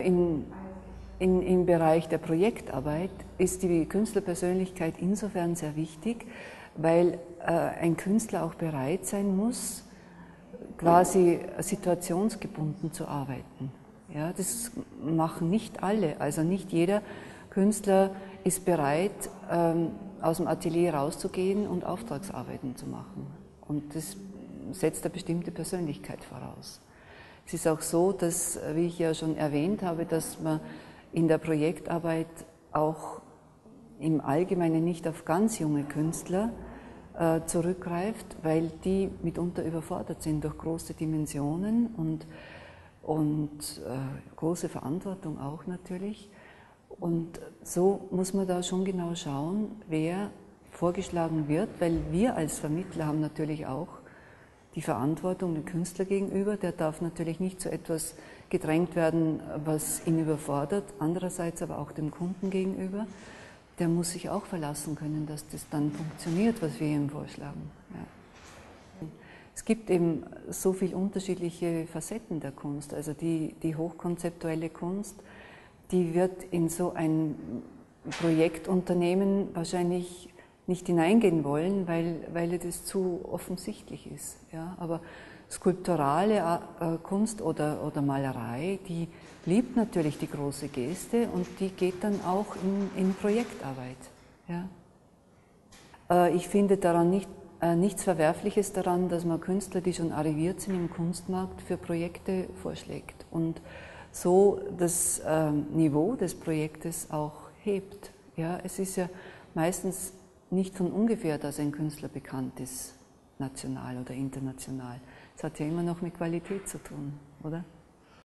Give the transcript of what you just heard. Im Bereich der Projektarbeit ist die Künstlerpersönlichkeit insofern sehr wichtig, weil ein Künstler auch bereit sein muss, quasi situationsgebunden zu arbeiten. Ja, das machen nicht alle, also nicht jeder Künstler ist bereit, aus dem Atelier rauszugehen und Auftragsarbeiten zu machen. Und das setzt eine bestimmte Persönlichkeit voraus. Es ist auch so, dass, wie ich ja schon erwähnt habe, dass man in der Projektarbeit auch im Allgemeinen nicht auf ganz junge Künstler zurückgreift, weil die mitunter überfordert sind durch große Dimensionen und große Verantwortung auch natürlich. Und so muss man da schon genau schauen, wer vorgeschlagen wird, weil wir als Vermittler haben natürlich auch die Verantwortung dem Künstler gegenüber. Der darf natürlich nicht zu etwas gedrängt werden, was ihn überfordert, andererseits aber auch dem Kunden gegenüber. Der muss sich auch verlassen können, dass das dann funktioniert, was wir ihm vorschlagen. Ja. Es gibt eben so viele unterschiedliche Facetten der Kunst, also die hochkonzeptuelle Kunst, die wird in so ein Projektunternehmen wahrscheinlich nicht hineingehen wollen, weil das zu offensichtlich ist. Ja? Aber skulpturale Kunst oder Malerei, die liebt natürlich die große Geste und die geht dann auch in Projektarbeit. Ja? Ich finde daran nichts Verwerfliches daran, dass man Künstler, die schon arriviert sind im Kunstmarkt, für Projekte vorschlägt und so das Niveau des Projektes auch hebt. Ja? Es ist ja meistens nicht von ungefähr, dass ein Künstler bekannt ist, national oder international. Es hat ja immer noch mit Qualität zu tun, oder?